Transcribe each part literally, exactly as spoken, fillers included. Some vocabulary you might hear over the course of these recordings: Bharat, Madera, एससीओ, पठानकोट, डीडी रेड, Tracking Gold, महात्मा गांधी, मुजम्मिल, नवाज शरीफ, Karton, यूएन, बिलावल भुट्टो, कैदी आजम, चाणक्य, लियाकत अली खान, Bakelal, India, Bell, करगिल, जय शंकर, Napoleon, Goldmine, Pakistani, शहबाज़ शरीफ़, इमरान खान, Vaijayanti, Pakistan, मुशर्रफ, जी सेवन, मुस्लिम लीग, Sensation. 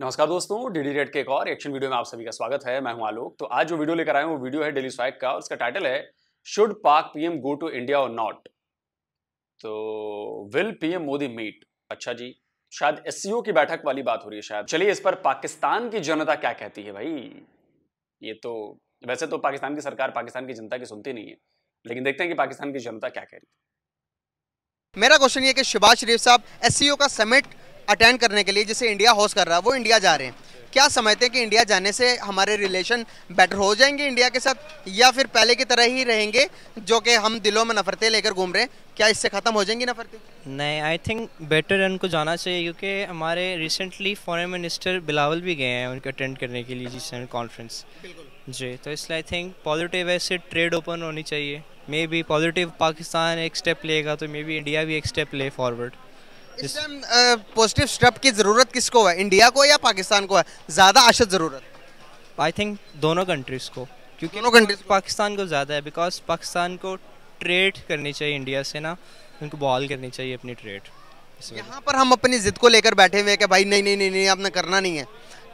नमस्कार दोस्तों, डीडी रेड के एक और एक्शन वीडियो में आप सभी का स्वागत है। मैं हूं आलोक। तो आज जो वीडियो लेकर आए हैं वो वीडियो है डेली स्वाइप का। उसका टाइटल है शुड पाक पीएम गो टू इंडिया और नॉट। तो विल पीएम मोदी मीट। अच्छा जी, शायद एससीओ की बैठक वाली बात हो रही है शायद। चलिए इस पर पाकिस्तान की जनता क्या कहती है भाई। ये तो वैसे तो पाकिस्तान की सरकार पाकिस्तान की जनता की सुनती नहीं है, लेकिन देखते हैं कि पाकिस्तान की जनता क्या कह रही है। मेरा क्वेश्चन ये कि शहबाज़ शरीफ़ साहब एससीओ का समिट अटेंड करने के लिए जिसे इंडिया होस्ट कर रहा है वो इंडिया जा रहे हैं, क्या समझते हैं कि इंडिया जाने से हमारे रिलेशन बेटर हो जाएंगे इंडिया के साथ, या फिर पहले की तरह ही रहेंगे जो कि हम दिलों में नफरतें लेकर घूम रहे हैं? क्या इससे ख़त्म हो जाएंगी नफरतें? नहीं, आई थिंक बेटर उनको जाना चाहिए, क्योंकि हमारे रिसेंटली फॉरेन मिनिस्टर बिलावल भी गए हैं उनके अटेंड करने के लिए जी कॉन्फ्रेंस जी। तो इसलिए आई थिंक पॉजिटिव ऐसे ट्रेड ओपन होनी चाहिए। मे बी पॉजिटिव पाकिस्तान एक स्टेप लेगा तो मे बी इंडिया भी एक स्टेप ले फॉरवर्ड। इस टाइम पॉजिटिव स्टेप की ज़रूरत किसको है, इंडिया को या पाकिस्तान को है ज़्यादा अशद ज़रूरत? आई थिंक दोनों कंट्रीज़ को, क्योंकि दोनों कंट्रीज पाकिस्तान को ज़्यादा है, बिकॉज पाकिस्तान को ट्रेड करनी चाहिए इंडिया से ना, उनको बहाल करनी चाहिए अपनी ट्रेड। यहाँ पर हम अपनी ज़िद को लेकर बैठे हुए हैं कि भाई नहीं नहीं नहीं नहीं आपने करना नहीं है,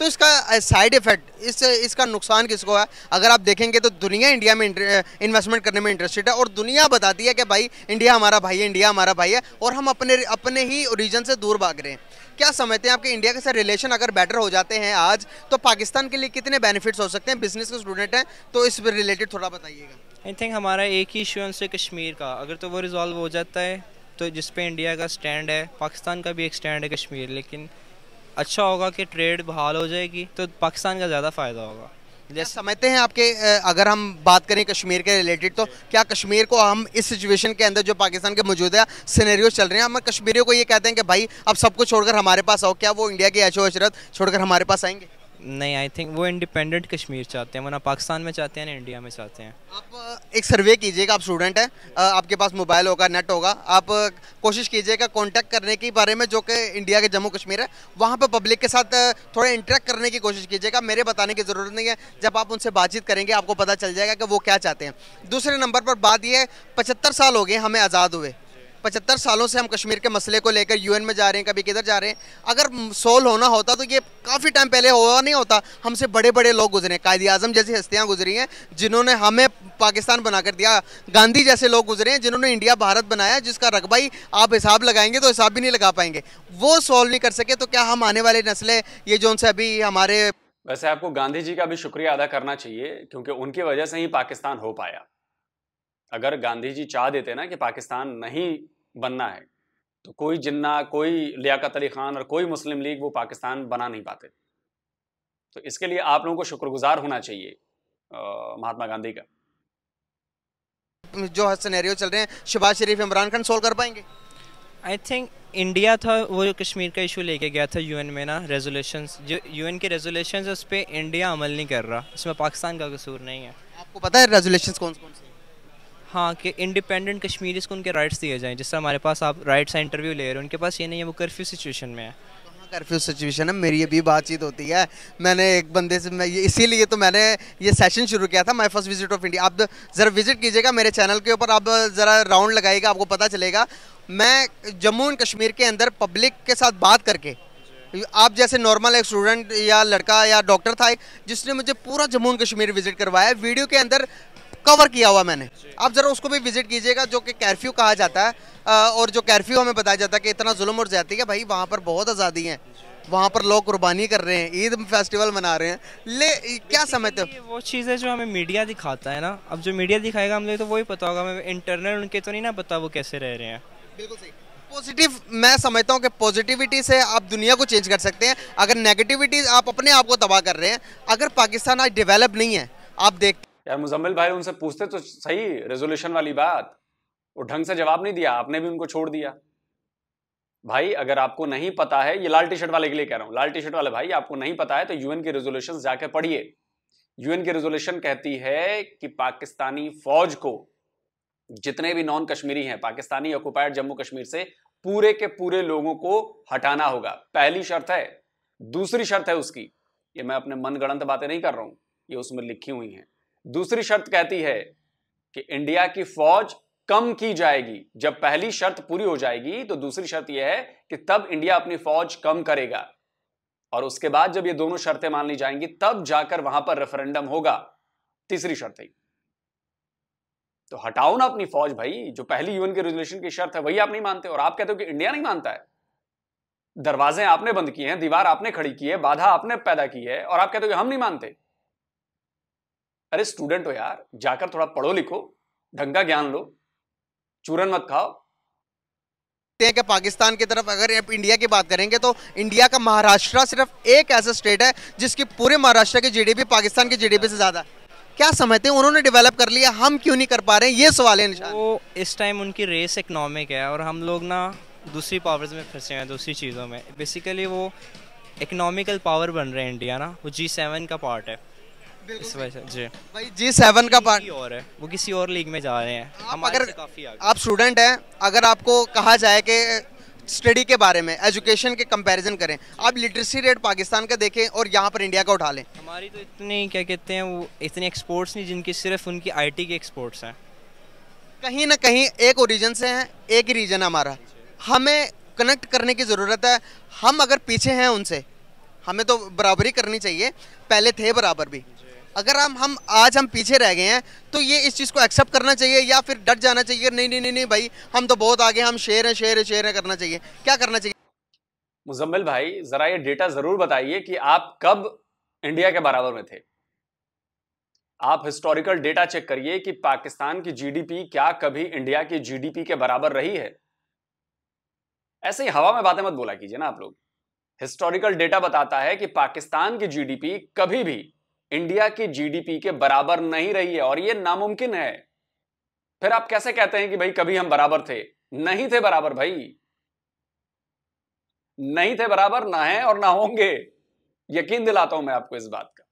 तो इसका साइड इफ़ेक्ट इस इसका नुकसान किसको है? अगर आप देखेंगे तो दुनिया इंडिया में इन्वेस्टमेंट करने में इंटरेस्टेड है और दुनिया बताती है कि भाई इंडिया हमारा भाई है, इंडिया हमारा भाई है, और हम अपने अपने ही रीजन से दूर भाग रहे हैं। क्या समझते हैं आपके इंडिया के साथ रिलेशन अगर बेटर हो जाते हैं आज तो पाकिस्तान के लिए कितने बेनिफिट्स हो सकते हैं? बिजनेस के स्टूडेंट हैं तो इस रिलेटेड थोड़ा बताइएगा। आई थिंक हमारा एक ही इशू है कश्मीर का, अगर तो वो रिजॉल्व हो जाता है तो जिस पे इंडिया का स्टैंड है, पाकिस्तान का भी एक स्टैंड है कश्मीर, लेकिन अच्छा होगा कि ट्रेड बहाल हो जाएगी तो पाकिस्तान का ज़्यादा फ़ायदा होगा। जैसे समझते हैं आपके, अगर हम बात करें कश्मीर के रिलेटेड तो क्या कश्मीर को हम इस सिचुएशन के अंदर जो पाकिस्तान के मौजूदा सिनेरियो चल रहे हैं, हम कश्मीरियों को ये कहते हैं कि भाई अब सब कुछ छोड़कर हमारे पास आओ, क्या वो इंडिया की ऐशो अशरत छोड़कर हमारे पास आएंगे? नहीं, आई थिंक वो इंडिपेंडेंट कश्मीर चाहते हैं, वरना पाकिस्तान में चाहते हैं ना इंडिया में चाहते हैं। आप एक सर्वे कीजिएगा, आप स्टूडेंट हैं, आपके पास मोबाइल होगा, नेट होगा, आप कोशिश कीजिएगा कांटेक्ट करने के बारे में जो कि इंडिया के जम्मू कश्मीर है, वहाँ पर पब्लिक के साथ थोड़ा इंटरेक्ट करने की कोशिश कीजिएगा। मेरे बताने की ज़रूरत नहीं है, जब आप उनसे बातचीत करेंगे आपको पता चल जाएगा कि वो क्या चाहते हैं। दूसरे नंबर पर बात यह है, पचहत्तर साल हो गए हमें आज़ाद हुए, पचहत्तर सालों से हम कश्मीर के मसले को लेकर यूएन में जा रहे हैं, कभी किधर जा रहे हैं। अगर सोल्व होना होता तो ये काफ़ी टाइम पहले हुआ नहीं होता। हमसे बड़े बड़े लोग गुजरे, कैदी आजम जैसी हस्तियां गुजरी हैं जिन्होंने हमें पाकिस्तान बनाकर दिया, गांधी जैसे लोग गुजरे हैं जिन्होंने इंडिया भारत बनाया, जिसका रकबा ही आप हिसाब लगाएंगे तो हिसाब भी नहीं लगा पाएंगे। वो सॉल्व नहीं कर सके तो क्या हम आने वाले नस्लें ये जो उनसे अभी हमारे। वैसे आपको गांधी जी का भी शुक्रिया अदा करना चाहिए, क्योंकि उनकी वजह से ही पाकिस्तान हो पाया। अगर गांधी जी चाह देते ना कि पाकिस्तान नहीं बनना है तो कोई जिन्ना, कोई लियाकत अली खान और कोई मुस्लिम लीग वो पाकिस्तान बना नहीं पाते। तो इसके लिए आप लोगों को शुक्रगुजार होना चाहिए महात्मा गांधी का। जो सिनेरियो चल रहे हैं शहबाज़ शरीफ इमरान खान सोल्व कर पाएंगे? आई थिंक इंडिया था वो कश्मीर का इशू लेके गया था यूएन में ना, रेजोल्यूशंस जो यूएन के रेजोल्यूशंस उस पर इंडिया अमल नहीं कर रहा, इसमें पाकिस्तान का कसूर नहीं है। आपको पता है रेजोल्यूशंस कौन कौन से? हाँ, कि इंडिपेंडेंट कश्मीरीज़ को उनके राइट्स दिए जाएं, जिससे हमारे पास आप राइट्स इंटरव्यू ले रहे हो, उनके पास ये नहीं है, वो कर्फ्यू सिचुएशन में है। कर्फ्यू सिचुएशन है, मेरी ये भी बातचीत होती है। मैंने एक बंदे से मैं इसीलिए तो मैंने ये सेशन शुरू किया था, my first visit of India. आप ज़रा विजिट कीजिएगा मेरे चैनल के ऊपर, आप ज़रा राउंड लगाइएगा, आपको पता चलेगा। मैं जम्मू एंड कश्मीर के अंदर पब्लिक के साथ बात करके, आप जैसे नॉर्मल एक स्टूडेंट या लड़का या डॉक्टर था जिसने मुझे पूरा जम्मू एंड कश्मीर विजिट करवाया, वीडियो के अंदर कवर किया हुआ मैंने। आप ज़रा उसको भी विजिट कीजिएगा जो कि कर्फ्यू कहा जाता है, और जो कर्फ्यू हमें बताया जाता है कि इतना जुल्म और ज़्यादती है, भाई वहाँ पर बहुत आज़ादी है, वहाँ पर लोग कुर्बानी कर रहे हैं, ईद फेस्टिवल मना रहे हैं। ले क्या समझते हो? वो चीज़ें जो हमें मीडिया दिखाता है ना, अब जो मीडिया दिखाएगा हमें तो वही पता होगा, हमें इंटरनल उनके तो नहीं ना पता वो कैसे रह रहे हैं। बिल्कुल सही, पॉजिटिव। मैं समझता हूँ कि पॉजिटिविटी से आप दुनिया को चेंज कर सकते हैं, अगर नेगेटिविटी आप अपने आप को तबाह कर रहे हैं। अगर पाकिस्तान आज डेवलप नहीं है, आप देखते यार मुजम्मिल भाई उनसे पूछते तो सही रेजोल्यूशन वाली बात, वो ढंग से जवाब नहीं दिया, आपने भी उनको छोड़ दिया। भाई अगर आपको नहीं पता है, ये लाल टी शर्ट वाले के लिए कह रहा हूँ, लाल टी शर्ट वाले भाई आपको नहीं पता है तो यूएन के रेजोल्यूशन जाके पढ़िए। यूएन की रेजोल्यूशन कहती है कि पाकिस्तानी फौज को, जितने भी नॉन कश्मीरी हैं पाकिस्तानी ऑक्युपाइड जम्मू कश्मीर से, पूरे के पूरे लोगों को हटाना होगा। पहली शर्त है। दूसरी शर्त है उसकी, ये मैं अपने मनगढ़ंत बातें नहीं कर रहा हूँ, ये उसमें लिखी हुई हैं। दूसरी शर्त कहती है कि इंडिया की फौज कम की जाएगी। जब पहली शर्त पूरी हो जाएगी तो दूसरी शर्त यह है कि तब इंडिया अपनी फौज कम करेगा और उसके बाद जब ये दोनों शर्तें मान ली जाएंगी तब जाकर वहां पर रेफरेंडम होगा। तीसरी शर्तें, तो हटाओ ना अपनी फौज भाई, जो पहली यूएन के रेजोल्यूशन की शर्त है वही आप नहीं मानते, और आप कहते हो कि इंडिया नहीं मानता है। दरवाजे आपने बंद किए हैं, दीवार आपने खड़ी की है, बाधा आपने पैदा की है, और आप कहते हो कि हम नहीं मानते। अरे स्टूडेंट हो यार, जाकर थोड़ा पढ़ो लिखो, ढंग का ज्ञान लो, चूरन मत खाओ। कि पाकिस्तान की तरफ अगर इंडिया की बात करेंगे तो इंडिया का महाराष्ट्र सिर्फ एक ऐसा स्टेट है जिसकी पूरे महाराष्ट्र की जीडीपी पाकिस्तान की जीडीपी से ज्यादा है। क्या समझते हैं उन्होंने डेवलप कर लिया, हम क्यों नहीं कर पा रहे हैं? ये सवाल है निशान। वो इस टाइम उनकी रेस इकोनॉमिक है और हम लोग ना दूसरी पावर्स में फंसे हैं, दूसरी चीज़ों में। बेसिकली वो इकोनॉमिकल पावर बन रहे हैं इंडिया ना, वो जी सेवन का पार्ट है इस वजह से। जी भाई, जी सेवन का पार्ट और है, वो किसी और लीग में जा रहे हैं। आप अगर काफ़ी आप स्टूडेंट हैं, अगर आपको कहा जाए कि स्टडी के बारे में एजुकेशन के कंपैरिजन करें, आप लिटरेसी रेट पाकिस्तान का देखें और यहाँ पर इंडिया का उठा लें। हमारी तो इतनी क्या कहते हैं वो इतनी एक्सपोर्ट्स नहीं, जिनकी सिर्फ उनकी आईटी की एक्सपोर्ट्स हैं। कहीं ना कहीं एक ओरिजिन से हैं, एक ही रीजन है हमारा, हमें कनेक्ट करने की ज़रूरत है। हम अगर पीछे हैं उनसे, हमें तो बराबरी करनी चाहिए, पहले थे बराबर भी। अगर हम हम आज हम पीछे रह गए हैं तो ये इस चीज़ को एक्सेप्ट करना चाहिए या फिर डट जाना चाहिए। नहीं नहीं नहीं नहीं भाई, हम तो बहुत आगे, हम शेर हैं शेर हैं शेर हैं करना चाहिए। क्या करना चाहिए? मुजम्मिल भाई जरा ये डेटा जरूर बताइए कि आप कब इंडिया के बराबर में थे। आप हिस्टोरिकल डेटा चेक करिए कि पाकिस्तान की जीडीपी क्या कभी इंडिया की जीडीपी के बराबर रही है। ऐसे ही हवा में बातें मत बोला कीजिए ना आप लोग। हिस्टोरिकल डेटा बताता है कि पाकिस्तान की जीडीपी कभी भी इंडिया की जीडीपी के बराबर नहीं रही है, और यह नामुमकिन है। फिर आप कैसे कहते हैं कि भाई कभी हम बराबर थे? नहीं थे बराबर भाई, नहीं थे बराबर, ना है और ना होंगे। यकीन दिलाता हूं मैं आपको इस बात का।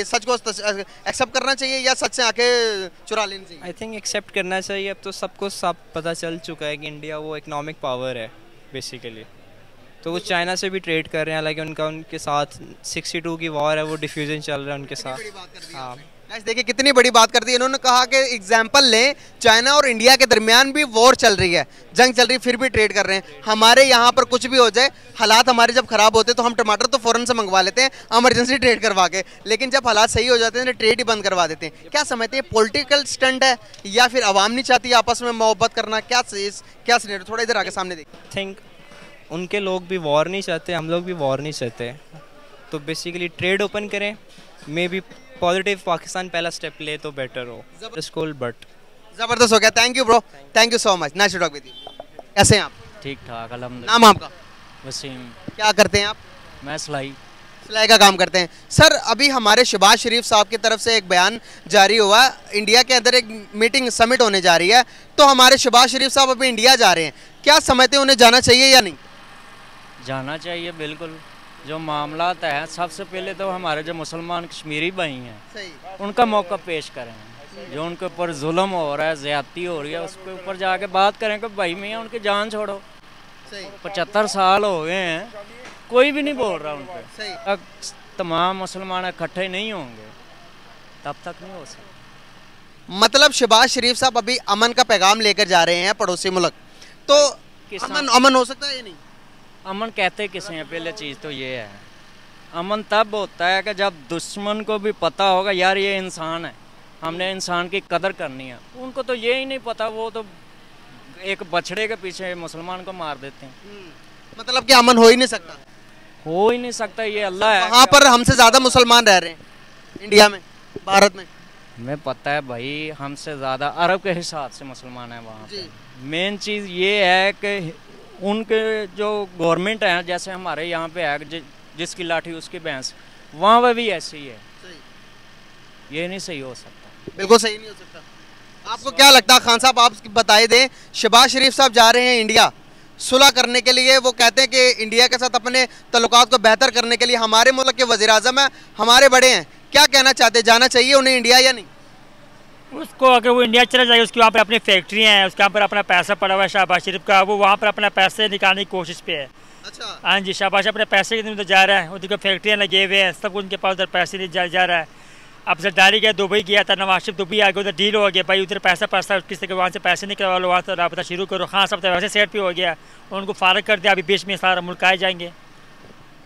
ये सच को एक्सेप्ट करना चाहिए या सच से आके चुरा लेनी चाहिए? आई थिंक एक्सेप्ट करना चाहिए। अब तो सबको सब पता चल चुका है कि इंडिया वो इकोनॉमिक पावर है बेसिकली, तो वो चाइना से भी ट्रेड कर रहे हैं, हालांकि उनका उनके साथ बासठ की वॉर है, वो डिफ्यूजन चल रहा है उनके साथ। हाँ देखिए कितनी बड़ी बात कर दी इन्होंने। कहा कि एग्जाम्पल लें, चाइना और इंडिया के दरमियान भी वॉर चल रही है, जंग चल रही है, फिर भी ट्रेड कर रहे हैं। हमारे यहाँ पर कुछ भी हो जाए, हालात हमारे जब खराब होते हैं तो हम टमाटर तो फ़ौरन से मंगवा लेते हैं इमरजेंसी ट्रेड करवा के, लेकिन जब हालात सही हो जाते हैं तो ट्रेड ही बंद करवा देते हैं। क्या समझते हैं पॉलिटिकल स्टंट है या फिर आवाम नहीं चाहती आपस में मोहब्बत करना? क्या क्या सीनेट थोड़ा इधर आके सामने देखिए। थिंक उनके लोग भी वॉर नहीं चाहते, हम लोग भी वॉर नहीं चाहते, तो बेसिकली ट्रेड ओपन करें, मे बी पॉजिटिव पाकिस्तान पहला स्टेप ले तो बेटर हो। स्कूल बट ज़बरदस्त हो गया। Thank you bro, thank you so much, nice to talk with you. कैसे हैं आप? ठीक ठाक अल्हम्दुलिल्लाह। नाम आपका? वसीम। क्या करते हैं आप? मैं सिलाई सिलाई का काम करते हैं। सर अभी हमारे शहबाज़ शरीफ साहब की तरफ से एक बयान जारी हुआ, इंडिया के अंदर एक मीटिंग समिट होने जा रही है, तो हमारे शहबाज़ शरीफ साहब अभी इंडिया जा रहे हैं, क्या समझते हैं उन्हें जाना चाहिए या नहीं? जाना चाहिए बिल्कुल। जो मामला है सबसे पहले तो हमारे जो मुसलमान कश्मीरी भाई हैं उनका मौका पेश करें, जो उनके ऊपर जुल्म हो रहा है, ज्यादती हो रही है, उसके ऊपर जाके बात करें कि भाई मियाँ उनकी जान छोड़ो। पचहत्तर साल हो गए हैं, कोई भी नहीं बोल रहा उन पर। अब तमाम मुसलमान इकट्ठे नहीं होंगे तब तक नहीं हो सकता। मतलब शहबाज़ शरीफ साहब अभी अमन का पैगाम लेकर जा रहे हैं पड़ोसी मुल्क, तो अमन अमन हो सकता है या नहीं? अमन कहते किसे हैं? पहले चीज़ तो ये है, अमन तब होता है कि जब दुश्मन को भी पता होगा यार ये इंसान है, हमने इंसान की कदर करनी है। उनको तो ये ही नहीं पता, वो तो एक बछड़े के पीछे मुसलमान को मार देते हैं। मतलब कि अमन हो ही नहीं सकता, हो ही नहीं सकता। ये अल्लाह है वहाँ पर, हमसे ज़्यादा मुसलमान रह रहे हैं इंडिया में, भारत में। हमें पता है भाई हमसे ज़्यादा अरब के हिसाब से मुसलमान है वहाँ पर। मेन चीज़ ये है कि उनके जो गवर्नमेंट है, जैसे हमारे यहाँ पे है जि, जिसकी लाठी उसकी भैंस, वहाँ पर भी ऐसे ही है। सही। ये नहीं सही हो सकता, बिल्कुल सही नहीं हो सकता। आपको क्या लगता है खान साहब, आप बताए दें, शहबाज़ शरीफ साहब जा रहे हैं इंडिया सुलह करने के लिए, वो कहते हैं कि इंडिया के साथ अपने तल्लुकात को बेहतर करने के लिए, हमारे मुल्क के वज़ीर आज़म हैं, हमारे बड़े हैं, क्या कहना चाहते हैं? जाना चाहिए उन्हें इंडिया या नहीं? उसको अगर वो इंडिया चला जाएगा, उसके वहाँ पर अपनी फैक्ट्रियाँ हैं, उसके यहाँ पर अपना पैसा पड़ा हुआ है शहबाज़ शरीफ का, वो वहाँ पर अपना पैसे निकालने की कोशिश पे है। अच्छा। हाँ जी, शहबाज़ अपने पैसे के दिन तो जा रहा है, उनकी फैक्ट्रियाँ लगे हुए हैं, सब उनके पास उधर पैसे जा, जा रहा है। अफजलदारी गया, दुबई गया था, नवाज शरीफ दुबई आ गया, उधर डील हो गया, भाई उधर पैसा पैसा किसी के वहाँ से पैसे निकलवा लो, वहाँ से रबता शुरू करो। खान साहब तो वैसे सेट भी हो गया, उनको फारग कर दिया, अभी बीच में सारा मुल्क आए जाएंगे।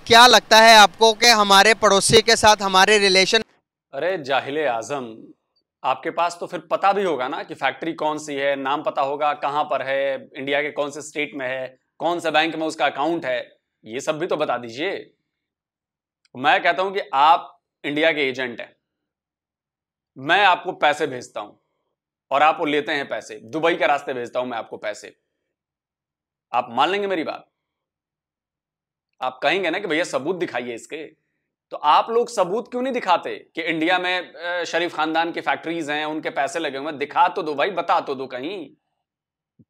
क्या लगता है आपको कि हमारे पड़ोसी के साथ हमारे रिलेशन? अरे जाहिले आजम, आपके पास तो फिर पता भी होगा ना कि फैक्ट्री कौन सी है, नाम पता होगा, कहाँ पर है, इंडिया के कौन से स्टेट में है, कौन से बैंक में उसका अकाउंट है, ये सब भी तो बता दीजिए। मैं कहता हूं कि आप इंडिया के एजेंट हैं, मैं आपको पैसे भेजता हूं और आप वो लेते हैं पैसे, दुबई के रास्ते भेजता हूं मैं आपको पैसे, आप मान लेंगे मेरी बात? आप कहेंगे ना कि भैया सबूत दिखाइए इसके, तो आप लोग सबूत क्यों नहीं दिखाते कि इंडिया में शरीफ खानदान की फैक्ट्रीज हैं, उनके पैसे लगे हुए हैं? दिखा तो दो भाई, बता तो दो कहीं।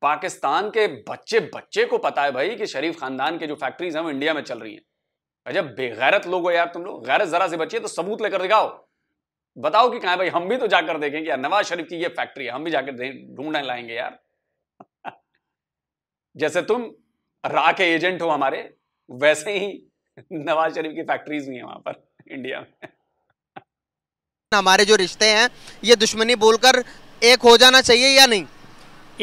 पाकिस्तान के बच्चे बच्चे को पता है भाई कि शरीफ खानदान के जो फैक्ट्रीज हैं वो इंडिया में चल रही हैं। अजब बेगैरत लोग हो यार तुम लोग, गैरत जरा से बचिए तो सबूत लेकर दिखाओ, बताओ कि कहाँ है भाई, हम भी तो जाकर देखेंगे यार, नवाज शरीफ की ये फैक्ट्री है, हम भी जाकर ढूंढने लाएंगे यार। जैसे तुम रा के एजेंट हो हमारे, वैसे ही नवाज शरीफ की फैक्ट्रीज भी हैं वहां पर इंडिया में। हमारे जो रिश्ते हैं ये दुश्मनी बोलकर एक हो जाना चाहिए या नहीं?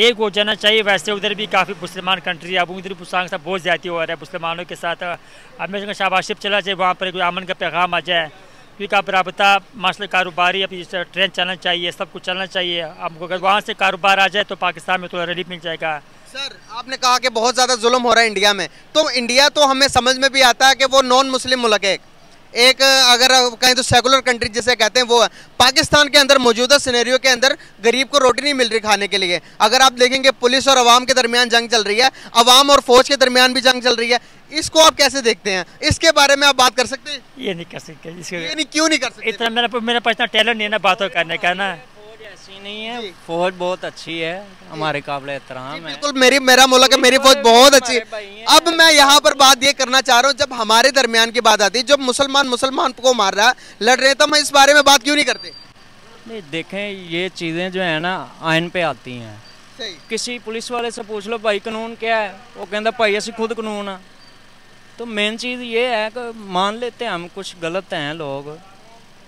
एक हो जाना चाहिए। वैसे उधर भी काफ़ी मुसलमान कंट्री है, अब उधर भी उसके साथ बहुत ज्यादा हो रहा है मुसलमानों के साथ। अब मैं शहबाज़ शरीफ चला जाए, वहाँ पर कोई अमन का पैगाम आ जाए, क्योंकि आप रबता माशल कारोबारी, अपनी ट्रेन चलना चाहिए, सब कुछ चलना चाहिए आपको। अगर वहाँ से कारोबार आ जाए तो पाकिस्तान में थोड़ा रिलीफ मिल जाएगा। सर आपने कहा कि बहुत ज़्यादा जुल्म हो रहा है इंडिया में, तो इंडिया तो हमें समझ में भी आता है कि वो नॉन मुस्लिम मुल्क है, एक अगर कहें तो सेकुलर कंट्री जिसे कहते हैं वो है। पाकिस्तान के अंदर मौजूदा सिनेरियो के अंदर गरीब को रोटी नहीं मिल रही खाने के लिए। अगर आप देखेंगे पुलिस और अवाम के दरमियान जंग चल रही है, अवाम और फौज के दरमियान भी जंग चल रही है, इसको आप कैसे देखते हैं? इसके बारे में आप बात कर सकते हैं? ये नहीं कर सकते, ये नहीं, क्यों नहीं कर सकते? इतना मेरा मेरा पास इतना टैलेंट नहीं है ना बातों करने का ना। ऐसी नहीं है, फौज बहुत अच्छी है, हमारे काबिल एहतराम है, बिल्कुल मेरी मेरा मुल्क है, मेरी फौज बहुत अच्छी है। अब मैं यहाँ पर बात ये करना चाह रहा हूँ, जब हमारे दरमियान की बात आती है, जब मुसलमान मुसलमान को मार रहा है, लड़ रहे, तो मैं इस बारे में बात क्यों नहीं करते? नहीं देखें, ये चीजें जो है ना आइन पे आती हैं। किसी पुलिस वाले से पूछ लो भाई कानून क्या है, वो कहता भाई ऐसी खुद कानून है। तो मेन चीज ये है कि मान लेते हैं हम कुछ गलत हैं लोग,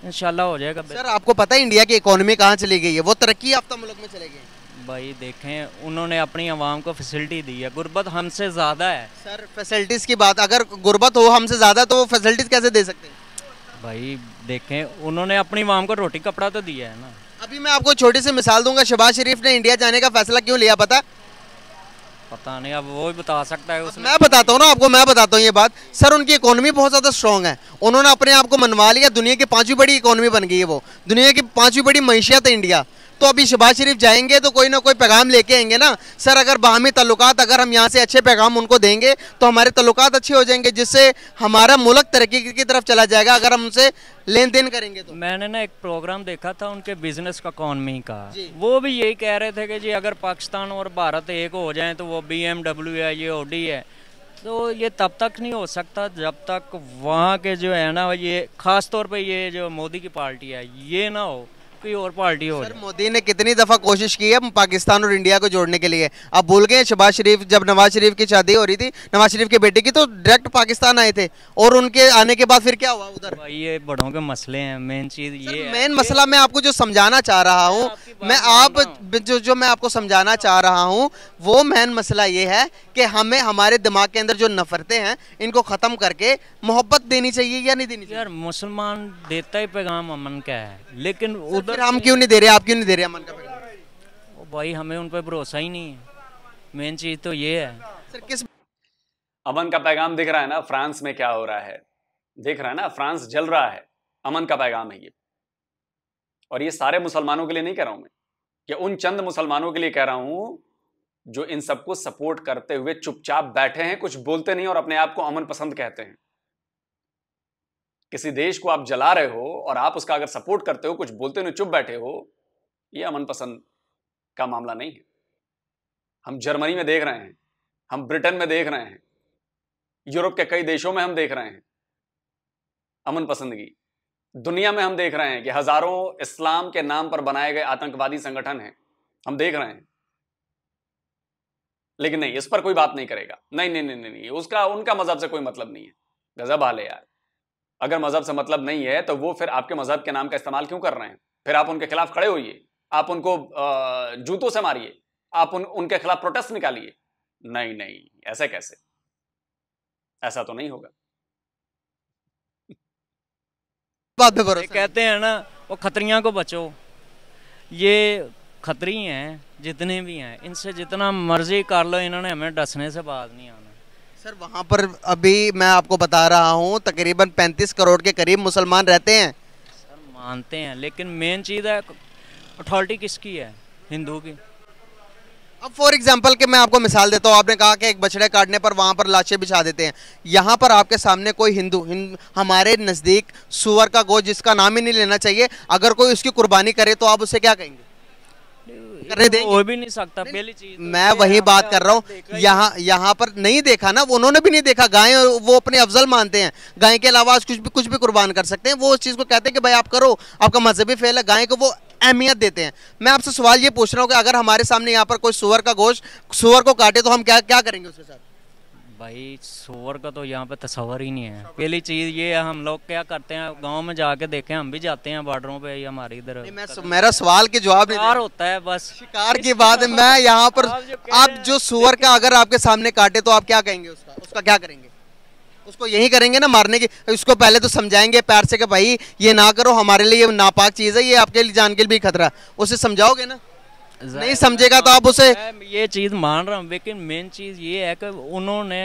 इंशाल्लाह हो जाएगा। सर आपको पता है इंडिया की इकोनॉमी कहाँ चली गई है? वो तरक्की याफ्ता मुल्क में चले गए भाई। देखें उन्होंने अपनी आवाम को फैसिलिटी दी है, गुर्बत हमसे ज़्यादा है। सर फैसिलिटीज़ की बात, अगर गुर्बत हो हमसे ज़्यादा तो वो फैसिलिटीज़ कैसे दे सकते हैं भाई? देखें उन्होंने अपनी आवाम को रोटी कपड़ा तो दिया है ना। अभी मैं आपको छोटी सी मिसाल दूंगा, शहबाज़ शरीफ ने इंडिया जाने का फैसला क्यों लिया पता? पता नहीं, अब वो बता सकता है। मैं बताता हूँ ना आपको, मैं बताता हूँ ये बात। सर उनकी इकोनॉमी बहुत ज़्यादा स्ट्रॉन्ग है, उन्होंने अपने आप को मनवा लिया, दुनिया की पांचवी बड़ी इकोनॉमी बन गई है, वो दुनिया की पांचवी बड़ी मईशियत है इंडिया। तो अभी शहबाज़ शरीफ जाएंगे तो कोई ना कोई पैगाम लेके आएंगे ना। सर अगर बाहमी ताल्लुकात, अगर हम यहाँ से अच्छे पैगाम उनको देंगे तो हमारे ताल्लुकात अच्छे हो जाएंगे, जिससे हमारा मुल्क तरक्की की तरफ चला जाएगा, अगर हम उनसे लेन देन करेंगे तो। मैंने ना एक प्रोग्राम देखा था उनके बिजनेस का, इकॉनमी का, वो भी यही कह रहे थे कि जी अगर पाकिस्तान और भारत एक हो जाए तो वो बी एम डब्ल्यू है, ये ऑडी है। तो ये तब तक नहीं हो सकता जब तक वहाँ के जो है ना, ये खास तौर पे ये जो मोदी की पार्टी है ये ना हो, कोई और पार्टी हो। सर मोदी ने कितनी दफ़ा कोशिश की है पाकिस्तान और इंडिया को जोड़ने के लिए। आप भूल गए शहबाज़ शरीफ, जब नवाज शरीफ की शादी हो रही थी, नवाज शरीफ के बेटे की, तो डायरेक्ट पाकिस्तान आए थे, और उनके आने के बाद फिर क्या हुआ उधर? भाई ये बड़ों के मसले हैं, मेन चीज़ ये है। मेन मसला मैं आपको जो समझाना चाह रहा हूँ, मैं आप जो जो मैं आपको समझाना चाह रहा हूँ, वो मेन मसला ये है कि हमें हमारे दिमाग के अंदर जो नफरतें हैं इनको ख़त्म करके मोहब्बत देनी चाहिए या नहीं देनी चाहिए? यार मुसलमान देता ही पैगाम अमन का है, लेकिन फिर हम क्यों नहीं दे रहे, आप क्यों नहीं दे रहे अमन का पैगाम? भाई हमें उन पर भरोसा ही नहीं है, मेन चीज तो ये है। सर किस अमन का पैगाम दिख रहा है ना? फ्रांस में क्या हो रहा है देख रहा है ना, फ्रांस जल रहा है, अमन का पैगाम है ये। और ये सारे मुसलमानों के लिए नहीं कह रहा हूं मैं, कि उन चंद मुसलमानों के लिए कह रहा हूं जो इन सबको सपोर्ट करते हुए चुपचाप बैठे हैं, कुछ बोलते नहीं और अपने आप को अमन पसंद कहते हैं। किसी देश को आप जला रहे हो और आप उसका अगर सपोर्ट करते हो, कुछ बोलते नहीं, चुप बैठे हो, ये अमन पसंद का मामला नहीं है। हम जर्मनी में देख रहे हैं, हम ब्रिटेन में देख रहे हैं, यूरोप के कई देशों में हम देख रहे हैं अमन पसंदगी। दुनिया में हम देख रहे हैं कि हजारों इस्लाम के नाम पर बनाए गए आतंकवादी संगठन हैं, हम देख रहे हैं। लेकिन नहीं, इस पर कोई बात नहीं करेगा, नहीं नहीं नहीं नहीं, नहीं उसका उनका मजहब से कोई मतलब नहीं है। गजब हाल है यार, अगर मजहब से मतलब नहीं है तो वो फिर आपके मजहब के नाम का इस्तेमाल क्यों कर रहे हैं? फिर आप उनके खिलाफ खड़े होइए, आप उनको जूतों से मारिए, आप उन, उनके खिलाफ प्रोटेस्ट निकालिए। नहीं नहीं, ऐसे कैसे, ऐसा तो नहीं होगा। बात पे कहते हैं ना वो खतरियां को बचो, ये खतरी हैं जितने भी हैं, इनसे जितना मर्जी कर लो, इन्होंने हमें डसने से बात नहीं आना। सर वहाँ पर अभी मैं आपको बता रहा हूँ तकरीबन पैंतीस करोड़ के करीब मुसलमान रहते हैं। सर मानते हैं, लेकिन मेन चीज़ है अथॉरिटी किसकी है? हिंदू की। अब फॉर एग्जांपल कि मैं आपको मिसाल देता हूँ, आपने कहा कि एक बछड़े काटने पर वहाँ पर लाशें बिछा देते हैं, यहाँ पर आपके सामने कोई हिंदू हिंद, हमारे नज़दीक सूअर का गोश्त जिसका नाम ही नहीं लेना चाहिए, अगर कोई उसकी कुर्बानी करे तो आप उसे क्या कहेंगे? वो भी नहीं सकता। पहली चीज मैं वही बात कर रहा हूँ, यहाँ यहाँ पर नहीं देखा ना, वो उन्होंने भी नहीं देखा। गाय वो अपने अफजल मानते हैं, गाय के अलावा कुछ भी कुछ भी कुर्बान कर सकते हैं। वो उस चीज़ को कहते हैं कि भाई आप करो, आपका मजहबी फेल है, गाय को वो अहमियत देते हैं। मैं आपसे सवाल ये पूछ रहा हूँ कि अगर हमारे सामने यहाँ पर कोई सूअर का गोश्त सूअर को काटे तो हम क्या क्या करेंगे उसके साथ? भाई सूअर का तो यहाँ पे तस्वर ही नहीं है। पहली चीज़ ये हम लोग क्या करते हैं, गांव में जाके देखें, हम भी जाते हैं बॉर्डरों पे, ये हमारे इधर। मेरा सवाल के जवाब शिकार होता है, बस शिकार की बात है। मैं यहाँ पर आप जो सूअर का अगर आपके सामने काटे तो आप क्या कहेंगे उसका उसका क्या करेंगे? उसको यही करेंगे ना मारने की, उसको पहले तो समझाएंगे प्यार से कि भाई ये ना करो, हमारे लिए ये नापाक चीज़ है, ये आपके लिए जान के लिए भी खतरा, उसे समझाओगे ना? नहीं समझेगा तो आप उसे। ये चीज़ मान रहा हूँ, लेकिन मेन चीज़ ये है कि उन्होंने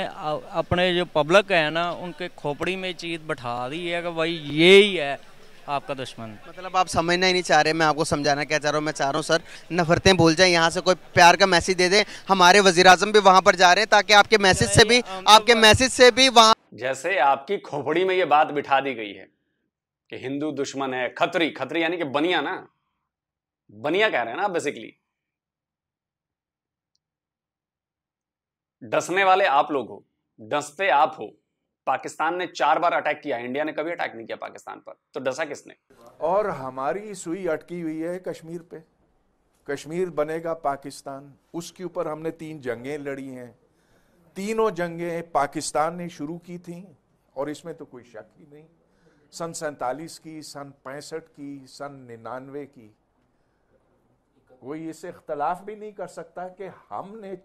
अपने जो पब्लिक है ना उनके खोपड़ी में चीज़ बैठा दी है कि भाई ये ही है आपका दुश्मन। मतलब आप समझना ही नहीं चाह रहे। मैं आपको समझाना क्या चाह रहा हूँ, मैं चाह रहा हूँ सर नफरतें भूल जाएं, यहाँ से कोई प्यार का मैसेज दे दें। हमारे वजीर आजम भी वहाँ पर जा रहे हैं ताकि आपके मैसेज से भी आपके मैसेज से भी वहाँ जैसे आपकी खोपड़ी में ये बात बिठा दी गई है कि हिंदू दुश्मन है, खतरी खतरी यानी कि बनिया ना, बनिया कह रहे हैं ना बेसिकली। डसने वाले आप लोग हो, डसते आप हो। पाकिस्तान ने चार बार अटैक किया, इंडिया ने कभी अटैक नहीं किया पाकिस्तान पर, तो डसा किसने? और हमारी सुई अटकी हुई है कश्मीर पे, कश्मीर बनेगा पाकिस्तान। उसके ऊपर हमने तीन जंगें लड़ी हैं, तीनों जंगें पाकिस्तान ने शुरू की थी, और इसमें तो कोई शक ही नहीं। सन सैंतालीस की, सन पैंसठ की, सन निन्यानवे की, कोई इससे इख्तलाफ भी नहीं कर सकता कि हमने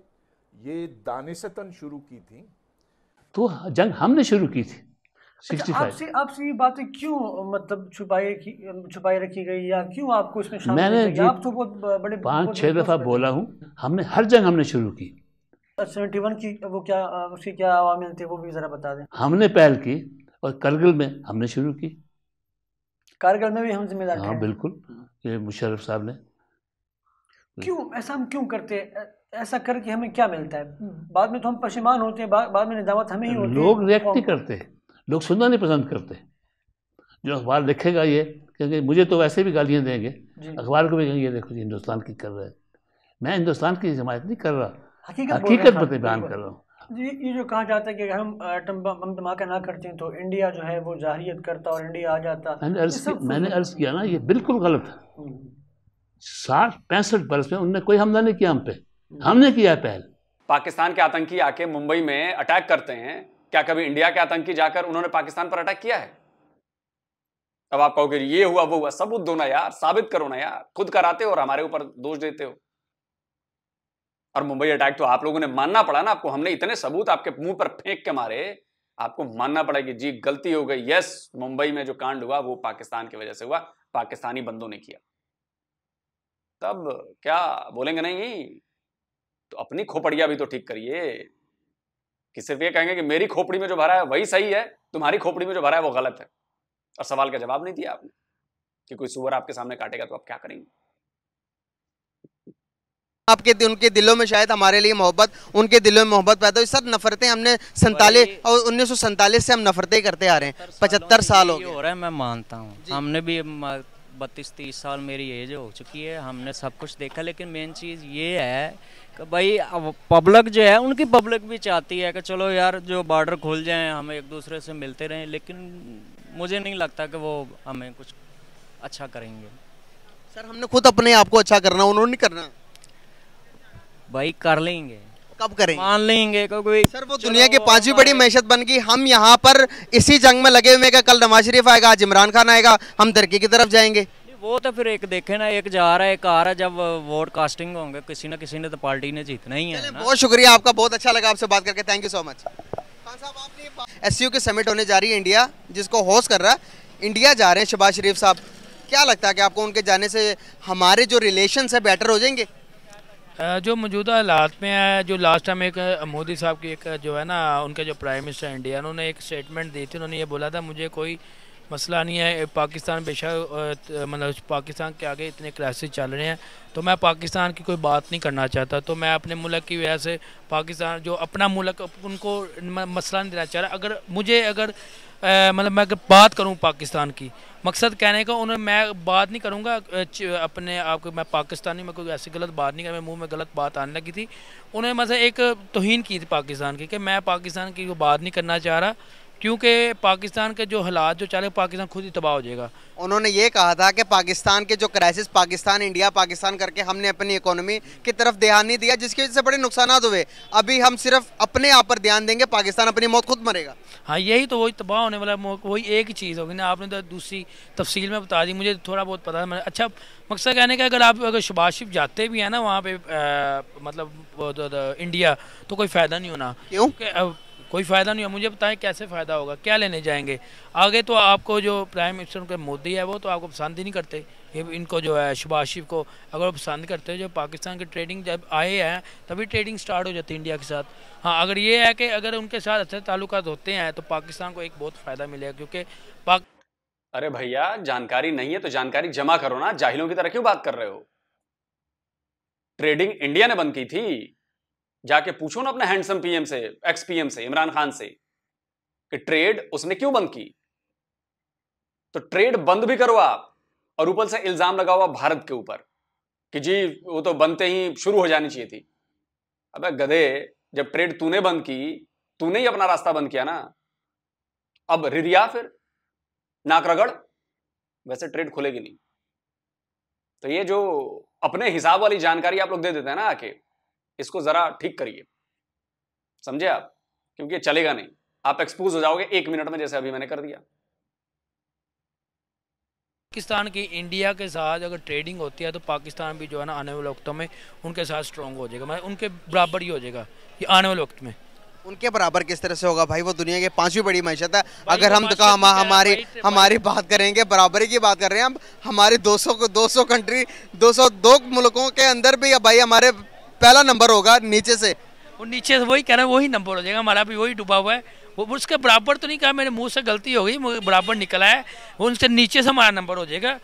ये दानिशतन शुरू की थी। तो जंग हमने शुरू की थी। आपसे आपसे ये बातें क्यों मतलब छुपाई छुपाई रखी गई या क्यों आपको इसमें शामिल? मैंने आप तो बहुत बड़े पाँच छः दफ़ा बोला हूँ, हमने हर जंग हमने शुरू की। सेवेंटी वन की वो क्या उसकी क्या अवामिल थे वो भी ज़रा बता दें। हमने पहल की और करगिल में हमने शुरू की, करगिल में भी हम जिम्मेदार। हाँ बिल्कुल, ये मुशर्रफ साहब ने। क्यों ऐसा हम क्यों करते हैं? ऐसा करके हमें क्या मिलता है? बाद में तो हम पश्चिमान होते हैं, बा, बाद में निदामत हमें ही होती है। लोग रिएक्ट नहीं करते, लोग सुनना नहीं पसंद करते। जो अखबार लिखेगा ये, क्योंकि मुझे तो वैसे भी गालियाँ देंगे, अखबार को भी कहेंगे ये देखो जी हिंदुस्तान की कर रहा है। मैं हिंदुस्तान की हिमायत नहीं कर रहा, हकीकत पर बयान कर रहा हूँ। ये जो कहा जाता है कि अगर हम एटम बम धमाका ना करते हैं तो इंडिया जो है वो जाहिरियत करता और इंडिया आ जाता, मैंने अर्ज किया ना ये बिल्कुल गलत है। साठ पैंसठ बरस में उनने कोई हमला नहीं किया हम पे, हमने किया पहल। पाकिस्तान के आतंकी आके मुंबई में अटैक करते हैं, क्या कभी इंडिया के आतंकी जाकर उन्होंने पाकिस्तान पर अटैक किया है? अब आप कहोगे ये हुआ वो हुआ, सबूत दो ना यार, साबित करो ना यार, खुद कराते हो और हमारे ऊपर दोष देते हो। और मुंबई अटैक तो आप लोगों ने मानना पड़ा ना आपको, हमने इतने सबूत आपके मुंह पर फेंक के मारे, आपको मानना पड़ा कि जी गलती हो गई। यस, मुंबई में जो कांड हुआ वो पाकिस्तान की वजह से हुआ, पाकिस्तानी बंदों ने किया, तब क्या बोलेंगे नहीं? तो अपनी खोपड़िया भी तो ठीक करिए कि सिर्फ ये कहेंगे कि मेरी खोपड़ी में जो भरा है वही सही है, तुम्हारी खोपड़ी में जो भरा है वो गलत है। और सवाल का जवाब नहीं दिया आपने कि कोई सुअर आपके सामने काटेगा तो आप क्या करेंगे? आपके उनके दिलों में शायद हमारे लिए मोहब्बत, उनके दिलों में मोहब्बत पैदा हुई। सब नफरतें हमने सैंतालीस और उन्नीस सौ सैंतालीस से हम नफरतें करते आ रहे हैं, पचहत्तर साल हो रहा है। मैं मानता हूँ हमने भी बत्तीस तीस साल मेरी एज हो चुकी है, हमने सब कुछ देखा। लेकिन मेन चीज़ ये है कि भाई पब्लिक जो है उनकी पब्लिक भी चाहती है कि चलो यार जो बॉर्डर खुल जाए, हम एक दूसरे से मिलते रहें। लेकिन मुझे नहीं लगता कि वो हमें कुछ अच्छा करेंगे। सर हमने खुद अपने आप को अच्छा करना, उन्होंने नहीं करना। भाई कर लेंगे, कब करेंगे? मान लेंगे क्योंकि सर वो दुनिया की पांचवी बड़ी मैशत बन गई। हम यहाँ पर इसी जंग में लगे हुए, कल नवाज शरीफ आएगा, आज इमरान खान आएगा, हम तरक्की की तरफ जाएंगे। वो तो फिर एक देखे ना, एक जा रहा है एक आ रहा है, जब वोट कास्टिंग होंगे किसी ना किसी ने तो पार्टी ने जीतना ही है। बहुत शुक्रिया आपका, बहुत अच्छा लगा आपसे बात करके, thank you so much. US यू की समिट होने जा रही है इंडिया, जिसको होस्ट कर रहा है, इंडिया जा रहे हैं शहबाज़ शरीफ साहब, क्या लगता है कि आपको उनके जाने से हमारे जो रिलेशंस है बेटर हो जाएंगे? जो मौजूदा हालात में है, जो लास्ट टाइम एक मोदी साहब की एक जो है ना, उनका जो प्राइम मिनिस्टर इंडिया, उन्होंने एक स्टेटमेंट दी थी, उन्होंने ये बोला था मुझे कोई मसला नहीं है, पाकिस्तान बेशक मतलब पाकिस्तान के आगे इतने क्राइसिस चल रहे हैं तो मैं पाकिस्तान की कोई बात नहीं करना चाहता, तो मैं अपने मुल्क की वजह से पाकिस्तान जो अपना मुल्क उनको मसला नहीं देना चाह रहा। अगर मुझे अगर मतलब मैं अगर बात करूं पाकिस्तान की, मकसद कहने का उन्हें मैं बात नहीं करूंगा अपने आप को, मैं पाकिस्तानी में कोई ऐसी गलत बात नहीं कर, मैं मुंह में गलत बात आने लगी थी, उन्हें मतलब एक तौहीन की थी पाकिस्तान की कि मैं पाकिस्तान की कोई बात नहीं करना चाह रहा, क्योंकि पाकिस्तान के जो हालात जो चले पाकिस्तान खुद ही तबाह हो जाएगा। उन्होंने ये कहा था कि पाकिस्तान के जो क्राइसिस पाकिस्तान इंडिया पाकिस्तान करके हमने अपनी इकोनॉमी की तरफ ध्यान नहीं दिया, जिसकी वजह से बड़े नुकसान हुए, अभी हम सिर्फ अपने आप पर ध्यान देंगे, पाकिस्तान अपनी मौत खुद मरेगा। हाँ यही तो वही तबाह होने वाला, वही एक ही चीज़ होगी ना, आपने तो दूसरी तफसील में बता दी, मुझे थोड़ा बहुत पता है। अच्छा मकसद कहने का अगर आप अगर शहबाज़ शरीफ जाते भी हैं ना वहाँ पर मतलब इंडिया, तो कोई फ़ायदा नहीं होना, क्यों कोई फ़ायदा नहीं है। मुझे बताएं कैसे फ़ायदा होगा, क्या लेने जाएंगे आगे? तो आपको जो प्राइम मिनिस्टर उनके मोदी है वो तो आपको पसंद ही नहीं करते, ये इनको जो है शहबाज़ शरीफ को अगर वो पसंद करते हैं, जो पाकिस्तान की ट्रेडिंग जब आए हैं तभी ट्रेडिंग स्टार्ट हो जाती है इंडिया के साथ। हाँ अगर ये है कि अगर उनके साथ अच्छे ताल्लुकात होते हैं तो पाकिस्तान को एक बहुत फ़ायदा मिलेगा, क्योंकि पाक अरे भैया जानकारी नहीं है तो जानकारी जमा करो ना, जाहिलों की तरह क्यों बात कर रहे हो? ट्रेडिंग इंडिया ने बंद की थी, जाके पूछो ना अपने हैंडसम पीएम से, एक्स पीएम से, इमरान खान से कि ट्रेड उसने क्यों बंद की। तो ट्रेड बंद भी करो आप, और ऊपर से इल्जाम लगा हुआ भारत के ऊपर कि जी वो तो बनते ही शुरू हो जानी चाहिए थी। अबे गधे, जब ट्रेड तूने बंद की, तूने ही अपना रास्ता बंद किया ना, अब रिरिया फिर नाक रगड़, वैसे ट्रेड खुलेगी नहीं। तो ये जो अपने हिसाब वाली जानकारी आप लोग दे देते हैं ना आके, इसको जरा ठीक करिए, समझे आप, क्योंकि ये चलेगा नहीं, आप एक्सपोज हो जाओगे एक मिनट में, जैसे अभी मैंने कर दिया। पाकिस्तान की इंडिया के साथ अगर ट्रेडिंग होती है तो पाकिस्तान भी जो है ना आने वाले वक्त में उनके साथ स्ट्रांग हो जाएगा, मतलब उनके बराबर ही हो जाएगा ये आने वाले वक्त में। उनके बराबर किस तरह से होगा भाई, वो दुनिया की पांचवी बड़ी मैशत है। अगर हम तो हम हमारी हमारी बात करेंगे, बराबरी की बात कर रहे हैं हम, हमारे दो सौ दो सौ कंट्री दो सौ दो मुल्कों के अंदर भी भाई हमारे पहला नंबर होगा, नीचे से वो नीचे से वही कह रहे हैं वही नंबर हो जाएगा, हमारा भी वही डूबा हुआ है। वो उसके बराबर तो नहीं कहा मेरे मुंह से, गलती हो गई, बराबर निकला है, वो उनसे नीचे से हमारा नंबर हो जाएगा।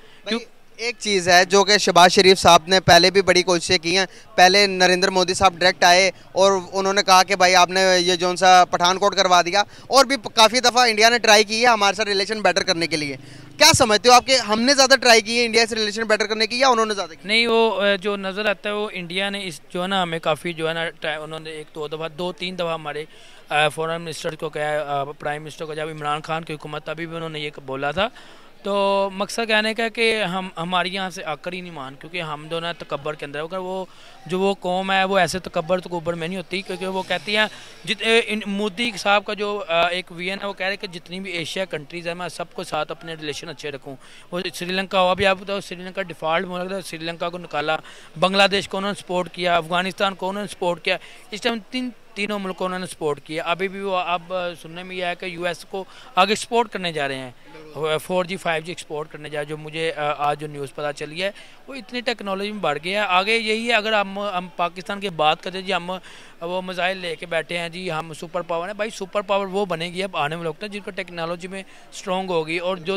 एक चीज़ है जो कि शहबाज़ शरीफ साहब ने पहले भी बड़ी कोशिशें की हैं, पहले नरेंद्र मोदी साहब डायरेक्ट आए और उन्होंने कहा कि भाई आपने ये जो सा पठानकोट करवा दिया, और भी काफ़ी दफ़ा इंडिया ने ट्राई की है हमारे साथ रिलेशन बेटर करने के लिए। क्या समझते हो आपके, हमने ज़्यादा ट्राई की है इंडिया से रिलेशन बेटर करने की, या उन्होंने ज़्यादा की? नहीं, वो जो नज़र आता है वो इंडिया ने इस जो है ना हमें काफ़ी जो है ना, उन्होंने एक दो दफ़ा दो तीन दफ़ा हमारे फॉरेन मिनिस्टर को कहा, प्राइम मिनिस्टर को, जब इमरान खान की हुकूमत तभी भी उन्होंने ये बोला था। तो मकसद कहने का कि हम हमारे यहाँ से आकर ही नहीं मान, क्योंकि हम दोनों तकबर के अंदर, अगर वो जो वो कौम है वो ऐसे तकबर तकबर में नहीं होती, क्योंकि वो कहती हैं जित मोदी साहब का जो एक विजन है, वो कह रहे हैं कि जितनी भी एशिया कंट्रीज़ है मैं सबको साथ अपने रिलेशन अच्छे रखूँ। वो श्रीलंका हुआ भी आप बताओ, श्रीलंका डिफ़ॉल्ट मुल्क है, श्रीलंका को निकाला, बांग्लादेश को उन्होंने सपोर्ट किया, अफगानिस्तान को उन्होंने सपोर्ट किया, इस टाइम तीन तीनों मुल्कों उन्होंने सपोर्ट किया। अभी भी वो अब सुनने में यह है कि यूएस को आगे सपोर्ट करने जा रहे हैं, four G five G export करने जा रहे हैं, जो मुझे आज जो न्यूज़ पता चली है, वो इतनी टेक्नोलॉजी में बढ़ गई है। आगे यही है, अगर हम हम पाकिस्तान की बात करें जी, हम वो मिसाइल लेके बैठे हैं जी, हम सुपर पावर हैं, भाई सुपर पावर वो बनेगी अब आने वाले वक्त में जिनको टेक्नोलॉजी में स्ट्रॉन्ग होगी, और जो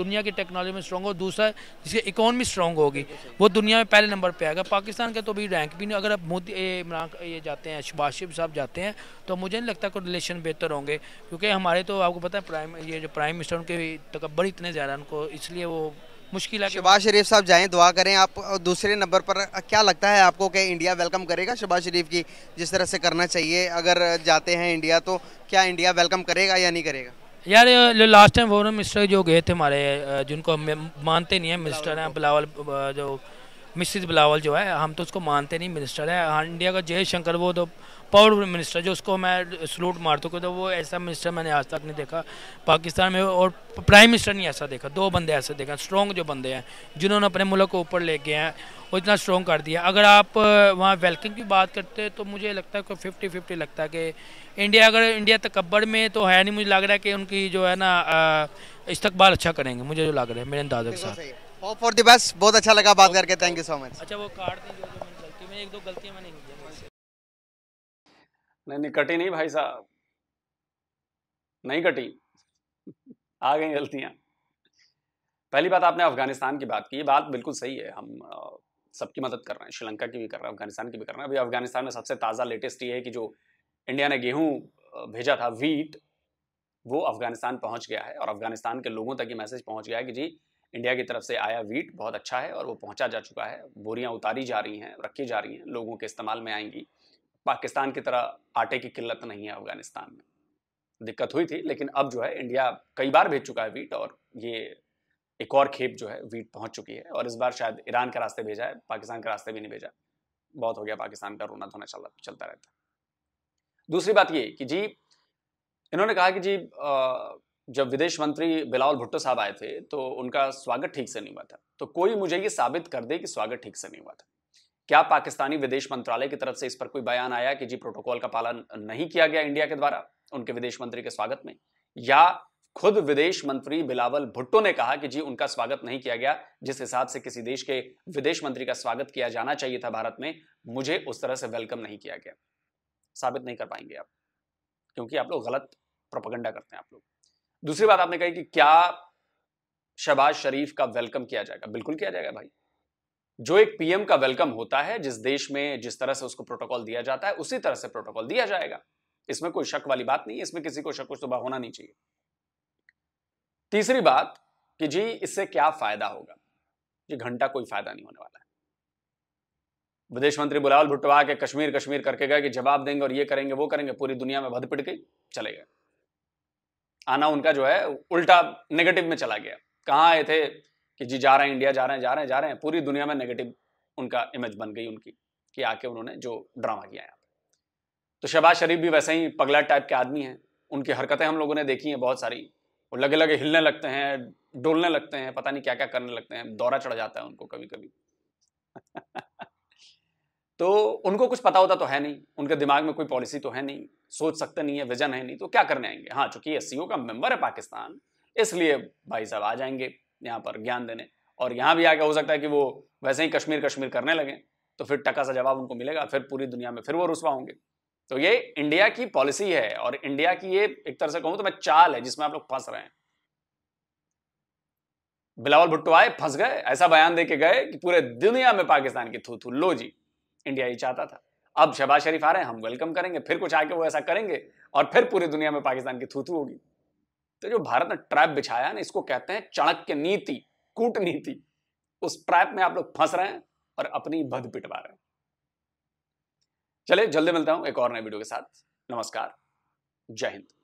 दुनिया की टेक्नोलॉजी में स्ट्रॉन्ग हो, दूसरा जिसकी इकोनॉमी स्ट्रॉन्ग होगी, वो दुनिया में पहले नंबर पर आएगा। पाकिस्तान के तो भी रैंक भी नहीं, अगर आप मोदी इमरान ये जाते हैं शहबाज़ शरीफ जाते हैं तो मुझे नहीं लगता कि रिलेशन बेहतर होंगे, क्योंकि हमारे तो आपको पता है प्राइम ये जो प्राइम मिनिस्टर उनके तकब्बुर इतने ज़्यादा उनको, इसलिए वो मुश्किल है। शहबाज़ शरीफ साहब जाएं, दुआ करें आप। दूसरे नंबर पर क्या लगता है आपको कि इंडिया वेलकम करेगा शहबाज़ शरीफ की, जिस तरह से करना चाहिए अगर जाते हैं इंडिया, तो क्या इंडिया वेलकम करेगा या नहीं करेगा? यार लास्ट टाइम फॉरेन मिनिस्टर जो गए थे हमारे, जिनको हम मानते नहीं हैं मिनिस्टर हैं, बिलावल जो मिसिस बिलावल जो है, हम तो उसको मानते नहीं, मिनिस्टर है इंडिया का जय शंकर, वो तो पावरफुल मिनिस्टर जो उसको मैं सलूट मारता हूँ। तो वो ऐसा मिनिस्टर मैंने आज तक नहीं देखा पाकिस्तान में, और प्राइम मिनिस्टर नहीं ऐसा देखा, दो बंदे ऐसे देखा स्ट्रॉन्ग जो बंदे हैं जिन्होंने अपने मुल्क को ऊपर ले गए हैं और इतना स्ट्रॉन्ग कर दिया। अगर आप वहाँ वेलकम की बात करते हैं तो मुझे लगता है कोई फिफ्टी फिफ्टी लगता है कि इंडिया, अगर इंडिया तकब्बड़ में तो है नहीं, मुझे लग रहा है कि उनकी जो है ना इस्तकबाल अच्छा करेंगे, मुझे जो लग रहा है मेरे अंदाजे के साथ। होप फॉर द बेस्ट, बहुत अच्छा लगा बात करके, थैंक यू सो मच। अच्छा वो कार्ड थी जो मैंने गलती में एक दो गलतियाँ मैंने नहीं नहीं कटी नहीं भाई साहब, नहीं कटी, आ गई गलतियां। पहली बात आपने अफगानिस्तान की बात की, ये बात बिल्कुल सही है, हम सबकी मदद कर रहे हैं, श्रीलंका की भी कर रहे हैं, अफगानिस्तान की भी कर रहे हैं। अभी अफगानिस्तान में सबसे ताज़ा लेटेस्ट ये है कि जो इंडिया ने गेहूं भेजा था, व्हीट, वो अफगानिस्तान पहुँच गया है और अफगानिस्तान के लोगों तक ये मैसेज पहुँच गया है कि जी इंडिया की तरफ से आया व्हीट बहुत अच्छा है और वो पहुँचा जा चुका है, बोरियाँ उतारी जा रही हैं, रखी जा रही हैं, लोगों के इस्तेमाल में आएंगी। पाकिस्तान की तरह आटे की किल्लत नहीं है अफगानिस्तान में, दिक्कत हुई थी लेकिन अब जो है इंडिया कई बार भेज चुका है व्हीट और ये एक और खेप जो है व्हीट पहुंच चुकी है और इस बार शायद ईरान के रास्ते भेजा है, पाकिस्तान के रास्ते भी नहीं भेजा। बहुत हो गया पाकिस्तान का रोना धोना चल, चलता रहता है। दूसरी बात ये कि जी इन्होंने कहा कि जी जब विदेश मंत्री बिलावल भुट्टो साहब आए थे तो उनका स्वागत ठीक से नहीं हुआ था, तो कोई मुझे ये साबित कर दे कि स्वागत ठीक से नहीं हुआ था। क्या पाकिस्तानी विदेश मंत्रालय की तरफ से इस पर कोई बयान आया कि जी प्रोटोकॉल का पालन नहीं किया गया इंडिया के द्वारा उनके विदेश मंत्री के स्वागत में, या खुद विदेश मंत्री बिलावल भुट्टो ने कहा कि जी उनका स्वागत नहीं किया गया, जिस हिसाब से किसी देश के विदेश मंत्री का स्वागत किया जाना चाहिए था भारत में, मुझे उस तरह से वेलकम नहीं किया गया। साबित नहीं कर पाएंगे आप, क्योंकि आप लोग गलत प्रोपेगेंडा करते हैं आप लोग। दूसरी बात आपने कही कि क्या शहबाज़ शरीफ का वेलकम किया जाएगा, बिल्कुल किया जाएगा भाई। जो एक पीएम का वेलकम होता है जिस देश में जिस तरह से उसको प्रोटोकॉल दिया जाता है उसी तरह से प्रोटोकॉल दिया जाएगा, इसमें कोई शक वाली बात नहीं है, इसमें किसी को शक शुबा होना नहीं चाहिए। तीसरी बात कि जी इससे क्या फायदा होगा, जी घंटा कोई फायदा नहीं होने वाला है। विदेश मंत्री बिलावल भुट्टो आके कश्मीर कश्मीर करके गए कि जवाब देंगे और ये करेंगे वो करेंगे, पूरी दुनिया में भद पिट गई, चले गए। आना उनका जो है उल्टा नेगेटिव में चला गया, कहाँ आए थे कि जी जा रहे हैं इंडिया, जा रहे हैं जा रहे हैं जा रहे हैं, पूरी दुनिया में नेगेटिव उनका इमेज बन गई उनकी कि आके उन्होंने जो ड्रामा किया यहाँ पे। तो शहबाज़ शरीफ भी वैसे ही पगला टाइप के आदमी हैं, उनकी हरकतें हम लोगों ने देखी हैं बहुत सारी, वो लगे लगे हिलने लगते हैं, डोलने लगते हैं, पता नहीं क्या क्या करने लगते हैं, दौरा चढ़ जाता है उनको कभी कभी। तो उनको कुछ पता होता तो है नहीं, उनके दिमाग में कोई पॉलिसी तो है नहीं, सोच सकते नहीं है, विजन है नहीं, तो क्या करने आएंगे। हाँ चूंकि एस सी ओ का मेम्बर है पाकिस्तान, इसलिए भाई साहब आ जाएंगे यहाँ पर ज्ञान देने, और यहाँ भी आके हो सकता है कि वो वैसे ही कश्मीर कश्मीर करने लगे, तो फिर टका सा जवाब उनको मिलेगा, फिर पूरी दुनिया में फिर वो रुसवा होंगे। तो ये इंडिया की पॉलिसी है और इंडिया की ये एक तरह से कहूँ तो मैं चाल है जिसमें आप लोग फंस रहे हैं। बिलावल भुट्टो आए, फंस गए, ऐसा बयान दे के गए कि पूरे दुनिया में पाकिस्तान की थू थू, लो जी इंडिया ही चाहता था। अब शहबाज़ शरीफ आ रहे हैं, हम वेलकम करेंगे, फिर कुछ आके वो ऐसा करेंगे और फिर पूरी दुनिया में पाकिस्तान की थू थू होगी। तो जो भारत ने ट्रैप बिछाया ना, इसको कहते हैं चाणक्य नीति, कूटनीति, उस ट्रैप में आप लोग फंस रहे हैं और अपनी भद पिटवा रहे हैं। चलिए जल्दी मिलता हूं एक और नए वीडियो के साथ, नमस्कार, जय हिंद।